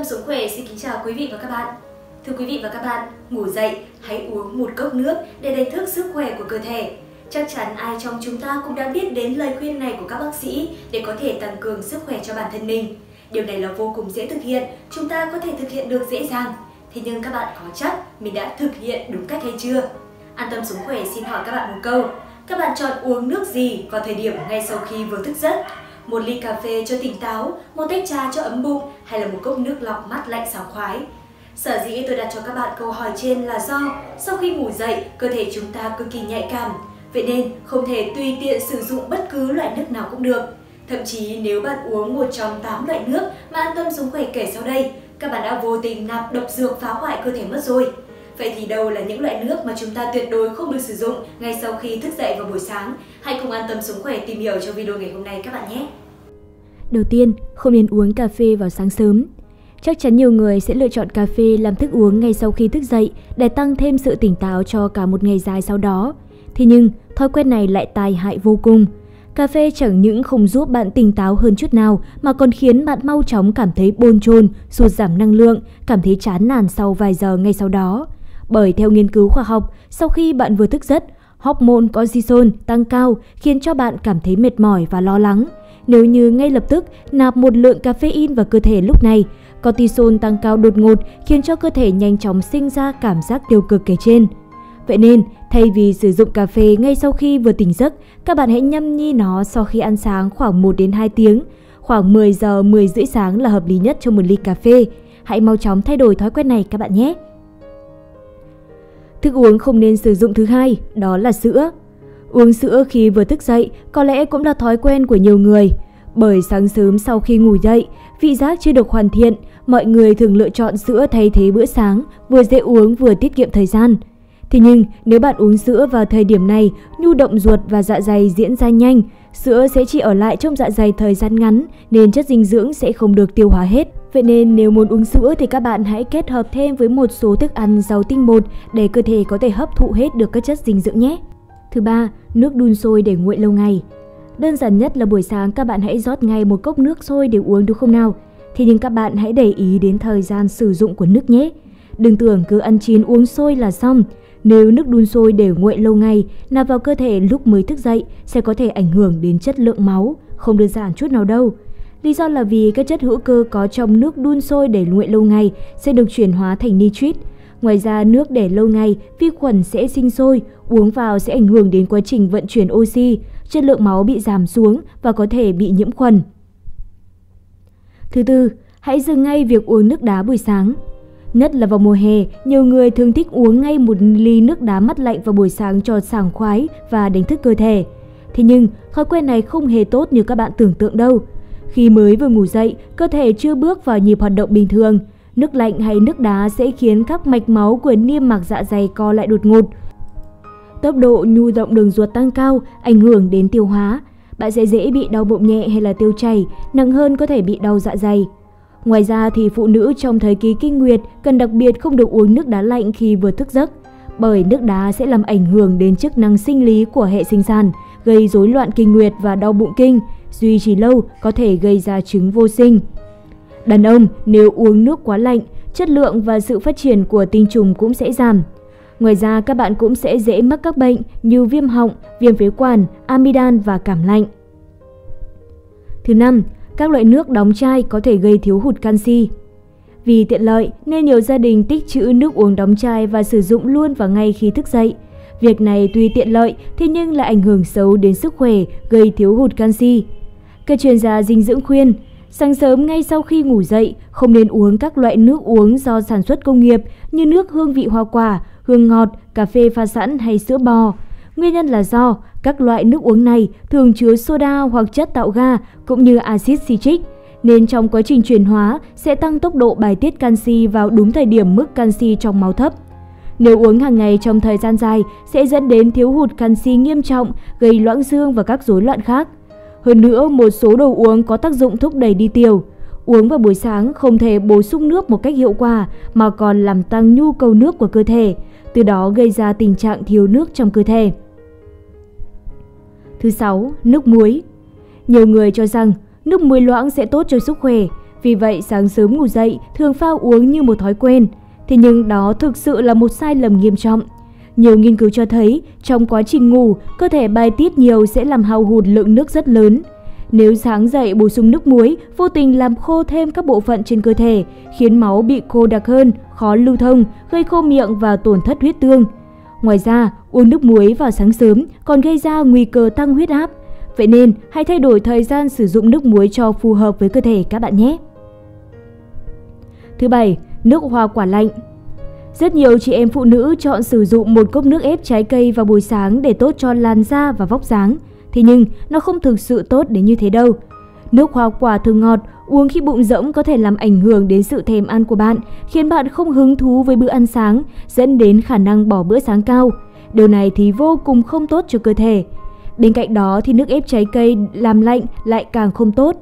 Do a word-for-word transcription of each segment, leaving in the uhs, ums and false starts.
Tâm Sống Khỏe xin kính chào quý vị và các bạn. Thưa quý vị và các bạn, ngủ dậy hãy uống một cốc nước để đánh thức sức khỏe của cơ thể. Chắc chắn ai trong chúng ta cũng đã biết đến lời khuyên này của các bác sĩ để có thể tăng cường sức khỏe cho bản thân mình. Điều này là vô cùng dễ thực hiện, chúng ta có thể thực hiện được dễ dàng. Thế nhưng các bạn có chắc mình đã thực hiện đúng cách hay chưa? An Tâm Sống Khỏe xin hỏi các bạn một câu. Các bạn chọn uống nước gì vào thời điểm ngay sau khi vừa thức giấc? Một ly cà phê cho tỉnh táo, một tách trà cho ấm bụng hay là một cốc nước lọc mát lạnh sảng khoái? Sở dĩ tôi đặt cho các bạn câu hỏi trên là do sau khi ngủ dậy, cơ thể chúng ta cực kỳ nhạy cảm. Vậy nên không thể tùy tiện sử dụng bất cứ loại nước nào cũng được. Thậm chí nếu bạn uống một trong tám loại nước mà An Tâm Sống Khỏe kể sau đây, các bạn đã vô tình nạp độc dược phá hoại cơ thể mất rồi. Vậy thì đâu là những loại nước mà chúng ta tuyệt đối không được sử dụng ngay sau khi thức dậy vào buổi sáng? Hãy cùng An Tâm Sống Khỏe tìm hiểu trong video ngày hôm nay các bạn nhé! Đầu tiên, không nên uống cà phê vào sáng sớm. Chắc chắn nhiều người sẽ lựa chọn cà phê làm thức uống ngay sau khi thức dậy để tăng thêm sự tỉnh táo cho cả một ngày dài sau đó. Thế nhưng, thói quen này lại tai hại vô cùng. Cà phê chẳng những không giúp bạn tỉnh táo hơn chút nào mà còn khiến bạn mau chóng cảm thấy bồn chồn, sụt giảm năng lượng, cảm thấy chán nản sau vài giờ ngay sau đó. Bởi theo nghiên cứu khoa học, sau khi bạn vừa thức giấc, hormone cortisol tăng cao khiến cho bạn cảm thấy mệt mỏi và lo lắng. Nếu như ngay lập tức nạp một lượng caffeine vào cơ thể lúc này, cortisol tăng cao đột ngột khiến cho cơ thể nhanh chóng sinh ra cảm giác tiêu cực kể trên. Vậy nên, thay vì sử dụng cà phê ngay sau khi vừa tỉnh giấc, các bạn hãy nhâm nhi nó sau khi ăn sáng khoảng một đến hai tiếng. Khoảng mười giờ mười rưỡi sáng là hợp lý nhất cho một ly cà phê. Hãy mau chóng thay đổi thói quen này các bạn nhé! Thức uống không nên sử dụng thứ hai, đó là sữa. Uống sữa khi vừa thức dậy có lẽ cũng là thói quen của nhiều người. Bởi sáng sớm sau khi ngủ dậy, vị giác chưa được hoàn thiện, mọi người thường lựa chọn sữa thay thế bữa sáng, vừa dễ uống vừa tiết kiệm thời gian. Thế nhưng, nếu bạn uống sữa vào thời điểm này, nhu động ruột và dạ dày diễn ra nhanh, sữa sẽ chỉ ở lại trong dạ dày thời gian ngắn nên chất dinh dưỡng sẽ không được tiêu hóa hết. Vậy nên nếu muốn uống sữa thì các bạn hãy kết hợp thêm với một số thức ăn giàu tinh bột để cơ thể có thể hấp thụ hết được các chất dinh dưỡng nhé. Thứ ba, nước đun sôi để nguội lâu ngày. Đơn giản nhất là buổi sáng các bạn hãy rót ngay một cốc nước sôi để uống đúng không nào? Thế nhưng các bạn hãy để ý đến thời gian sử dụng của nước nhé. Đừng tưởng cứ ăn chín uống sôi là xong. Nếu nước đun sôi để nguội lâu ngày nạp vào cơ thể lúc mới thức dậy sẽ có thể ảnh hưởng đến chất lượng máu, không đơn giản chút nào đâu. Lý do là vì các chất hữu cơ có trong nước đun sôi để nguội lâu ngày sẽ được chuyển hóa thành nitrit. Ngoài ra, nước để lâu ngày, vi khuẩn sẽ sinh sôi, uống vào sẽ ảnh hưởng đến quá trình vận chuyển oxy, chất lượng máu bị giảm xuống và có thể bị nhiễm khuẩn. Thứ tư, hãy dừng ngay việc uống nước đá buổi sáng. Nhất là vào mùa hè, nhiều người thường thích uống ngay một ly nước đá mát lạnh vào buổi sáng cho sảng khoái và đánh thức cơ thể. Thế nhưng, thói quen này không hề tốt như các bạn tưởng tượng đâu. Khi mới vừa ngủ dậy, cơ thể chưa bước vào nhịp hoạt động bình thường. Nước lạnh hay nước đá sẽ khiến các mạch máu của niêm mạc dạ dày co lại đột ngột. Tốc độ nhu động đường ruột tăng cao, ảnh hưởng đến tiêu hóa. Bạn sẽ dễ bị đau bụng nhẹ hay là tiêu chảy, nặng hơn có thể bị đau dạ dày. Ngoài ra thì phụ nữ trong thời kỳ kinh nguyệt cần đặc biệt không được uống nước đá lạnh khi vừa thức giấc, bởi nước đá sẽ làm ảnh hưởng đến chức năng sinh lý của hệ sinh sản, gây rối loạn kinh nguyệt và đau bụng kinh, duy trì lâu có thể gây ra chứng vô sinh. Đàn ông nếu uống nước quá lạnh, chất lượng và sự phát triển của tinh trùng cũng sẽ giảm. Ngoài ra các bạn cũng sẽ dễ mắc các bệnh như viêm họng, viêm phế quản, amidan và cảm lạnh. Thứ năm, các loại nước đóng chai có thể gây thiếu hụt canxi. Vì tiện lợi nên nhiều gia đình tích trữ nước uống đóng chai và sử dụng luôn vào ngay khi thức dậy. Việc này tuy tiện lợi thế nhưng lại ảnh hưởng xấu đến sức khỏe, gây thiếu hụt canxi. Các chuyên gia dinh dưỡng khuyên, sáng sớm ngay sau khi ngủ dậy không nên uống các loại nước uống do sản xuất công nghiệp như nước hương vị hoa quả, hương ngọt, cà phê pha sẵn hay sữa bò. Nguyên nhân là do các loại nước uống này thường chứa soda hoặc chất tạo ga cũng như axit citric, nên trong quá trình chuyển hóa sẽ tăng tốc độ bài tiết canxi vào đúng thời điểm mức canxi trong máu thấp. Nếu uống hàng ngày trong thời gian dài sẽ dẫn đến thiếu hụt canxi nghiêm trọng, gây loãng xương và các rối loạn khác. Hơn nữa, một số đồ uống có tác dụng thúc đẩy đi tiểu. Uống vào buổi sáng không thể bổ sung nước một cách hiệu quả mà còn làm tăng nhu cầu nước của cơ thể, từ đó gây ra tình trạng thiếu nước trong cơ thể. Thứ sáu, nước muối. Nhiều người cho rằng nước muối loãng sẽ tốt cho sức khỏe. Vì vậy, sáng sớm ngủ dậy thường phao uống như một thói quen. Thế nhưng đó thực sự là một sai lầm nghiêm trọng. Nhiều nghiên cứu cho thấy, trong quá trình ngủ, cơ thể bài tiết nhiều sẽ làm hao hụt lượng nước rất lớn. Nếu sáng dậy bổ sung nước muối, vô tình làm khô thêm các bộ phận trên cơ thể, khiến máu bị khô đặc hơn, khó lưu thông, gây khô miệng và tổn thất huyết tương. Ngoài ra, uống nước muối vào sáng sớm còn gây ra nguy cơ tăng huyết áp. Vậy nên, hãy thay đổi thời gian sử dụng nước muối cho phù hợp với cơ thể các bạn nhé! Thứ bảy, nước hoa quả lạnh. Rất nhiều chị em phụ nữ chọn sử dụng một cốc nước ép trái cây vào buổi sáng để tốt cho làn da và vóc dáng. Thế nhưng, nó không thực sự tốt đến như thế đâu. Nước hoa quả thường ngọt, uống khi bụng rỗng có thể làm ảnh hưởng đến sự thèm ăn của bạn, khiến bạn không hứng thú với bữa ăn sáng, dẫn đến khả năng bỏ bữa sáng cao. Điều này thì vô cùng không tốt cho cơ thể. Bên cạnh đó thì nước ép trái cây làm lạnh lại càng không tốt.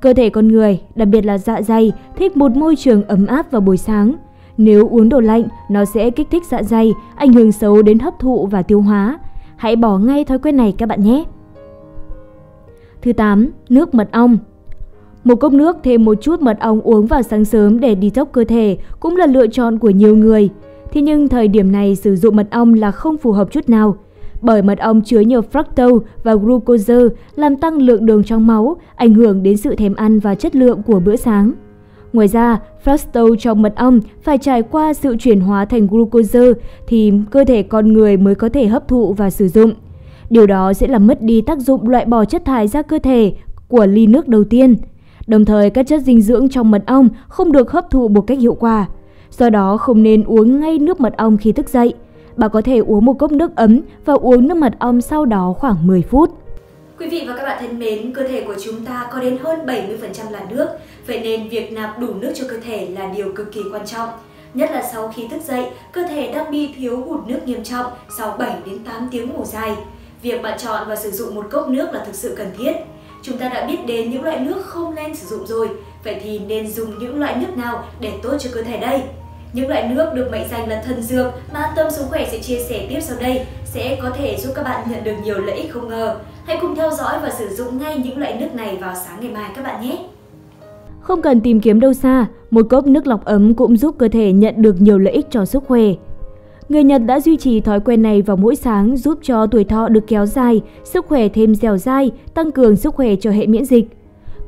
Cơ thể con người, đặc biệt là dạ dày, thích một môi trường ấm áp vào buổi sáng. Nếu uống đồ lạnh, nó sẽ kích thích dạ dày, ảnh hưởng xấu đến hấp thụ và tiêu hóa. Hãy bỏ ngay thói quen này các bạn nhé! Thứ tám, nước mật ong. Một cốc nước thêm một chút mật ong uống vào sáng sớm để detox cơ thể cũng là lựa chọn của nhiều người. Thế nhưng thời điểm này sử dụng mật ong là không phù hợp chút nào. Bởi mật ong chứa nhiều fructose và glucose làm tăng lượng đường trong máu, ảnh hưởng đến sự thèm ăn và chất lượng của bữa sáng. Ngoài ra, fructose trong mật ong phải trải qua sự chuyển hóa thành glucose thì cơ thể con người mới có thể hấp thụ và sử dụng. Điều đó sẽ làm mất đi tác dụng loại bỏ chất thải ra cơ thể của ly nước đầu tiên. Đồng thời, các chất dinh dưỡng trong mật ong không được hấp thụ một cách hiệu quả. Do đó, không nên uống ngay nước mật ong khi thức dậy. Bạn có thể uống một cốc nước ấm và uống nước mật ong sau đó khoảng mười phút. Quý vị và các bạn thân mến, cơ thể của chúng ta có đến hơn bảy mươi phần trăm là nước. Vậy nên việc nạp đủ nước cho cơ thể là điều cực kỳ quan trọng. Nhất là sau khi thức dậy, cơ thể đang bị thiếu hụt nước nghiêm trọng sau bảy đến tám tiếng ngủ dài. Việc bạn chọn và sử dụng một cốc nước là thực sự cần thiết. Chúng ta đã biết đến những loại nước không nên sử dụng rồi, vậy thì nên dùng những loại nước nào để tốt cho cơ thể đây? Những loại nước được mệnh danh là thần dược mà An Tâm Sống Khỏe sẽ chia sẻ tiếp sau đây sẽ có thể giúp các bạn nhận được nhiều lợi ích không ngờ. Hãy cùng theo dõi và sử dụng ngay những loại nước này vào sáng ngày mai các bạn nhé! Không cần tìm kiếm đâu xa, một cốc nước lọc ấm cũng giúp cơ thể nhận được nhiều lợi ích cho sức khỏe. Người Nhật đã duy trì thói quen này vào mỗi sáng giúp cho tuổi thọ được kéo dài, sức khỏe thêm dẻo dai, tăng cường sức khỏe cho hệ miễn dịch.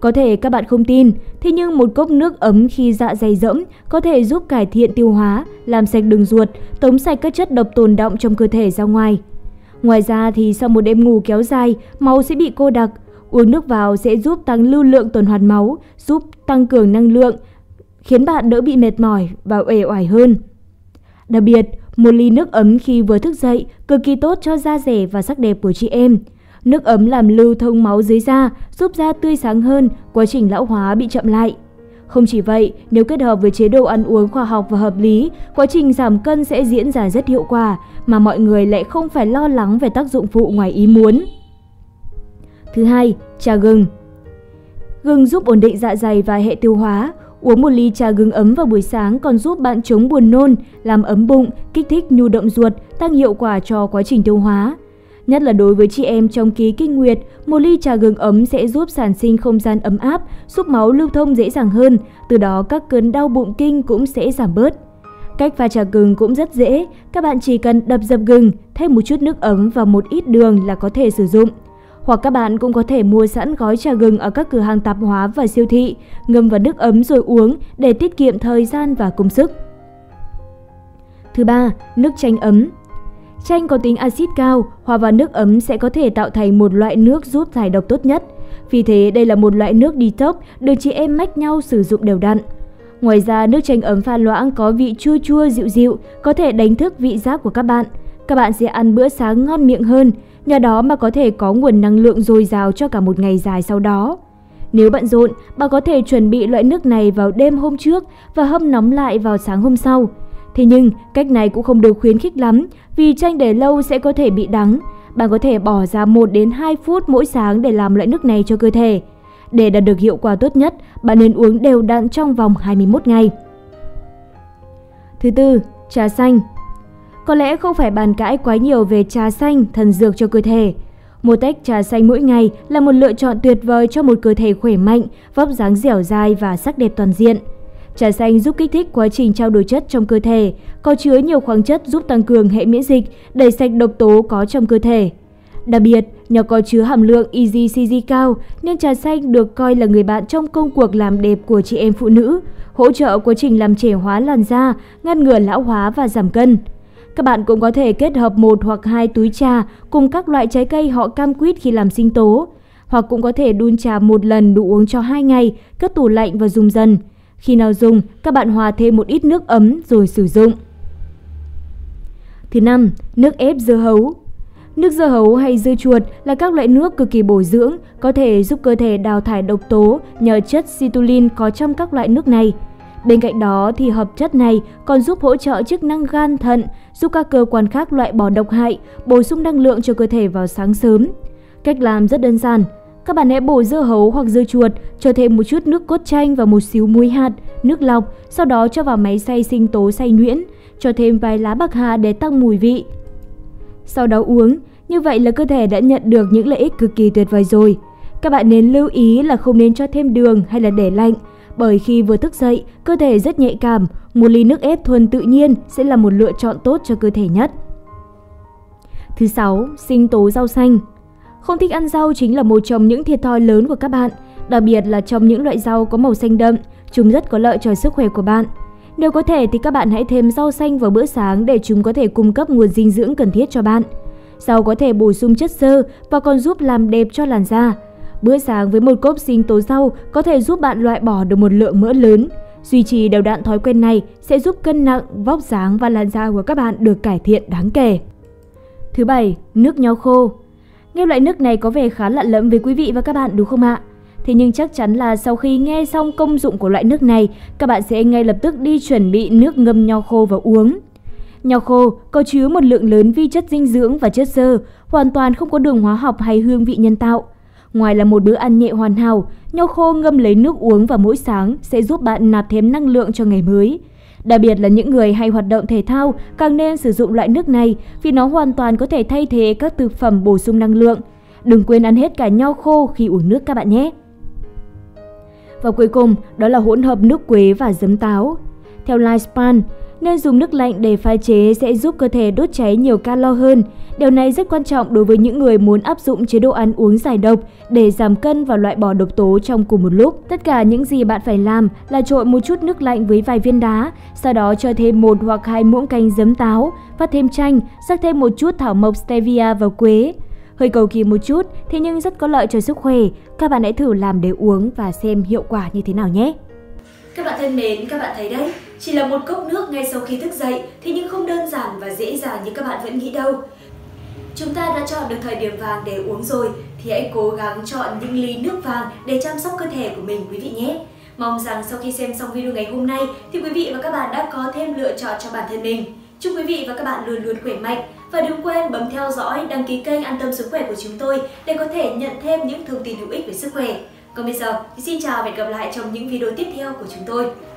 Có thể các bạn không tin, thế nhưng một cốc nước ấm khi dạ dày rỗng có thể giúp cải thiện tiêu hóa, làm sạch đường ruột, tống sạch các chất độc tồn đọng trong cơ thể ra ngoài. Ngoài ra thì sau một đêm ngủ kéo dài, máu sẽ bị cô đặc. Uống nước vào sẽ giúp tăng lưu lượng tuần hoàn máu, giúp tăng cường năng lượng, khiến bạn đỡ bị mệt mỏi và uể oải hơn. Đặc biệt, một ly nước ấm khi vừa thức dậy cực kỳ tốt cho da dẻ và sắc đẹp của chị em. Nước ấm làm lưu thông máu dưới da, giúp da tươi sáng hơn, quá trình lão hóa bị chậm lại. Không chỉ vậy, nếu kết hợp với chế độ ăn uống khoa học và hợp lý, quá trình giảm cân sẽ diễn ra rất hiệu quả, mà mọi người lại không phải lo lắng về tác dụng phụ ngoài ý muốn. Thứ hai, trà gừng. Gừng giúp ổn định dạ dày và hệ tiêu hóa. Uống một ly trà gừng ấm vào buổi sáng còn giúp bạn chống buồn nôn, làm ấm bụng, kích thích nhu động ruột, tăng hiệu quả cho quá trình tiêu hóa. Nhất là đối với chị em trong kỳ kinh nguyệt, một ly trà gừng ấm sẽ giúp sản sinh không gian ấm áp, giúp máu lưu thông dễ dàng hơn, từ đó các cơn đau bụng kinh cũng sẽ giảm bớt. Cách pha trà gừng cũng rất dễ, các bạn chỉ cần đập dập gừng, thêm một chút nước ấm và một ít đường là có thể sử dụng. Hoặc các bạn cũng có thể mua sẵn gói trà gừng ở các cửa hàng tạp hóa và siêu thị, ngâm vào nước ấm rồi uống để tiết kiệm thời gian và công sức. Thứ ba, nước chanh ấm. Chanh có tính axit cao, hòa vào nước ấm sẽ có thể tạo thành một loại nước giúp giải độc tốt nhất. Vì thế, đây là một loại nước detox được chị em mách nhau sử dụng đều đặn. Ngoài ra, nước chanh ấm pha loãng có vị chua chua dịu dịu, có thể đánh thức vị giác của các bạn. Các bạn sẽ ăn bữa sáng ngon miệng hơn, nhờ đó mà có thể có nguồn năng lượng dồi dào cho cả một ngày dài sau đó. Nếu bận rộn, bạn có thể chuẩn bị loại nước này vào đêm hôm trước và hâm nóng lại vào sáng hôm sau. Thế nhưng, cách này cũng không được khuyến khích lắm vì chanh để lâu sẽ có thể bị đắng. Bạn có thể bỏ ra một đến hai phút mỗi sáng để làm loại nước này cho cơ thể. Để đạt được hiệu quả tốt nhất, bạn nên uống đều đặn trong vòng hai mươi mốt ngày. Thứ tư, trà xanh. Có lẽ không phải bàn cãi quá nhiều về trà xanh, thần dược cho cơ thể. Một tách trà xanh mỗi ngày là một lựa chọn tuyệt vời cho một cơ thể khỏe mạnh, vóc dáng dẻo dai và sắc đẹp toàn diện. Trà xanh giúp kích thích quá trình trao đổi chất trong cơ thể, có chứa nhiều khoáng chất giúp tăng cường hệ miễn dịch, đẩy sạch độc tố có trong cơ thể. Đặc biệt, nhờ có chứa hàm lượng e giê xê giê cao nên trà xanh được coi là người bạn trong công cuộc làm đẹp của chị em phụ nữ, hỗ trợ quá trình làm trẻ hóa làn da, ngăn ngừa lão hóa và giảm cân. Các bạn cũng có thể kết hợp một hoặc hai túi trà cùng các loại trái cây họ cam quýt khi làm sinh tố, hoặc cũng có thể đun trà một lần đủ uống cho hai ngày, cất tủ lạnh và dùng dần. Khi nào dùng, các bạn hòa thêm một ít nước ấm rồi sử dụng. Thứ năm, nước ép dưa hấu. Nước dưa hấu hay dưa chuột là các loại nước cực kỳ bổ dưỡng, có thể giúp cơ thể đào thải độc tố nhờ chất citrulline có trong các loại nước này. Bên cạnh đó thì hợp chất này còn giúp hỗ trợ chức năng gan, thận, giúp các cơ quan khác loại bỏ độc hại, bổ sung năng lượng cho cơ thể vào sáng sớm. Cách làm rất đơn giản. Các bạn hãy bổ dưa hấu hoặc dưa chuột, cho thêm một chút nước cốt chanh và một xíu muối hạt, nước lọc, sau đó cho vào máy xay sinh tố xay nhuyễn, cho thêm vài lá bạc hà để tăng mùi vị. Sau đó uống, như vậy là cơ thể đã nhận được những lợi ích cực kỳ tuyệt vời rồi. Các bạn nên lưu ý là không nên cho thêm đường hay là để lạnh, bởi khi vừa thức dậy, cơ thể rất nhạy cảm, một ly nước ép thuần tự nhiên sẽ là một lựa chọn tốt cho cơ thể nhất. Thứ sáu, sinh tố rau xanh. Không thích ăn rau chính là một trong những thiệt thòi lớn của các bạn, đặc biệt là trong những loại rau có màu xanh đậm, chúng rất có lợi cho sức khỏe của bạn. Nếu có thể thì các bạn hãy thêm rau xanh vào bữa sáng để chúng có thể cung cấp nguồn dinh dưỡng cần thiết cho bạn. Rau có thể bổ sung chất xơ và còn giúp làm đẹp cho làn da. Bữa sáng với một cốc sinh tố rau có thể giúp bạn loại bỏ được một lượng mỡ lớn. Duy trì đều đặn thói quen này sẽ giúp cân nặng, vóc dáng và làn da của các bạn được cải thiện đáng kể. Thứ bảy, nước nho khô. Nghe loại nước này có vẻ khá lạ lẫm với quý vị và các bạn đúng không ạ? Thế nhưng chắc chắn là sau khi nghe xong công dụng của loại nước này, các bạn sẽ ngay lập tức đi chuẩn bị nước ngâm nho khô và uống. Nho khô có chứa một lượng lớn vi chất dinh dưỡng và chất xơ, hoàn toàn không có đường hóa học hay hương vị nhân tạo. Ngoài là một bữa ăn nhẹ hoàn hảo, nho khô ngâm lấy nước uống vào mỗi sáng sẽ giúp bạn nạp thêm năng lượng cho ngày mới. Đặc biệt là những người hay hoạt động thể thao càng nên sử dụng loại nước này vì nó hoàn toàn có thể thay thế các thực phẩm bổ sung năng lượng. Đừng quên ăn hết cả nho khô khi uống nước các bạn nhé! Và cuối cùng, đó là hỗn hợp nước quế và giấm táo. Theo Lifespan, nên dùng nước lạnh để pha chế sẽ giúp cơ thể đốt cháy nhiều calo hơn. Điều này rất quan trọng đối với những người muốn áp dụng chế độ ăn uống giải độc để giảm cân và loại bỏ độc tố trong cùng một lúc. Tất cả những gì bạn phải làm là trộn một chút nước lạnh với vài viên đá, sau đó cho thêm một hoặc hai muỗng canh giấm táo, vắt thêm chanh, rắc thêm một chút thảo mộc stevia vào quế. Hơi cầu kỳ một chút, thế nhưng rất có lợi cho sức khỏe. Các bạn hãy thử làm để uống và xem hiệu quả như thế nào nhé! Các bạn thân mến, các bạn thấy đấy, chỉ là một cốc nước ngay sau khi thức dậy thì nhưng không đơn giản và dễ dàng như các bạn vẫn nghĩ đâu. Chúng ta đã chọn được thời điểm vàng để uống rồi thì hãy cố gắng chọn những ly nước vàng để chăm sóc cơ thể của mình quý vị nhé. Mong rằng sau khi xem xong video ngày hôm nay thì quý vị và các bạn đã có thêm lựa chọn cho bản thân mình. Chúc quý vị và các bạn luôn luôn khỏe mạnh và đừng quên bấm theo dõi, đăng ký kênh An Tâm Sống Khỏe của chúng tôi để có thể nhận thêm những thông tin hữu ích về sức khỏe. Còn bây giờ thì xin chào và hẹn gặp lại trong những video tiếp theo của chúng tôi.